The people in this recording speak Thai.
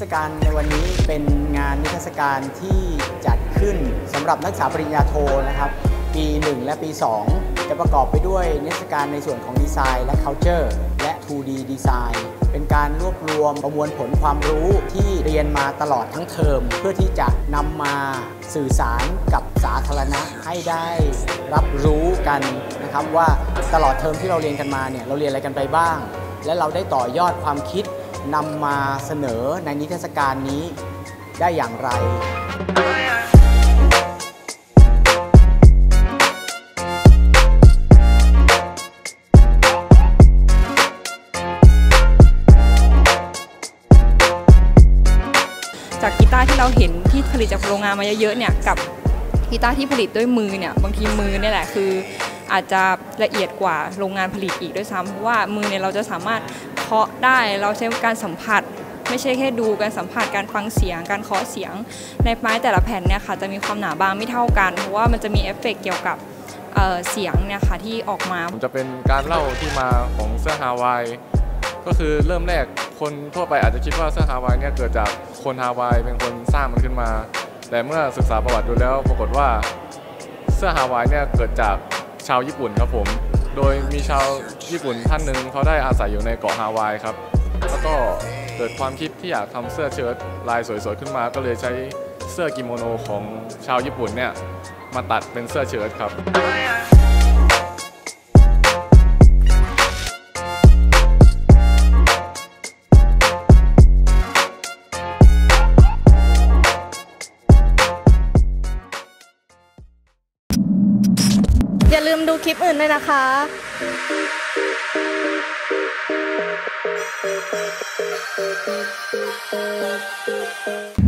ศกาลในวันนี้เป็นงานนิทรรศการที่จัดขึ้นสำหรับนักศึกษาปริญญาโทนะครับปี1และปี2จะประกอบไปด้วยนิทรรศการในส่วนของดีไซน์และ culture และ 2D ดีไซน์เป็นการรวบรวมประมวลผลความรู้ที่เรียนมาตลอดทั้งเทอมเพื่อที่จะนำมาสื่อสารกับสาธารณะให้ได้รับรู้กันนะครับว่าตลอดเทอมที่เราเรียนกันมาเนี่ยเราเรียนอะไรกันไปบ้างและเราได้ต่อยอดความคิดนำมาเสนอในนิทรรศการนี้ได้อย่างไรจากกีตาร์ที่เราเห็นที่ผลิตจากโรงงานมาเยอะๆเนี่ยกับกีตาร์ที่ผลิตด้วยมือเนี่ยบางทีมือเนี่ยแหละคืออาจจะละเอียดกว่าโรงงานผลิตอีกด้วยซ้ำเพราะว่ามือเนี่ยเราจะสามารถเคาะได้เราใช้การสัมผัสไม่ใช่แค่ดูการสัมผัสการฟังเสียงการเคาะเสียงในไม้แต่ละแผ่นเนี่ยค่ะจะมีความหนาบางไม่เท่ากันเพราะว่ามันจะมีเอฟเฟกต์เกี่ยวกับเสียงเนี่ยค่ะที่ออกมาจะเป็นการเล่าที่มาของเสื้อฮาวายก็คือเริ่มแรกคนทั่วไปอาจจะคิดว่าเสื้อฮาวายเนี่ยเกิดจากคนฮาวายเป็นคนสร้างมันขึ้นมาแต่เมื่อศึกษาประวัติดูแล้วปรากฏว่าเสื้อฮาวายเนี่ยเกิดจากชาวญี่ปุ่นครับผมโดยมีชาวญี่ปุ่นท่านหนึ่งเขาได้อาศัยอยู่ในเกาะฮาวายครับแล้วก็เกิดความคิดที่อยากทำเสื้อเชิ้ตลายสวยๆขึ้นมาก็เลยใช้เสื้อกิโมโนของชาวญี่ปุ่นเนี่ยมาตัดเป็นเสื้อเชิ้ตครับอย่าลืมดูคลิปอื่นด้วยนะคะ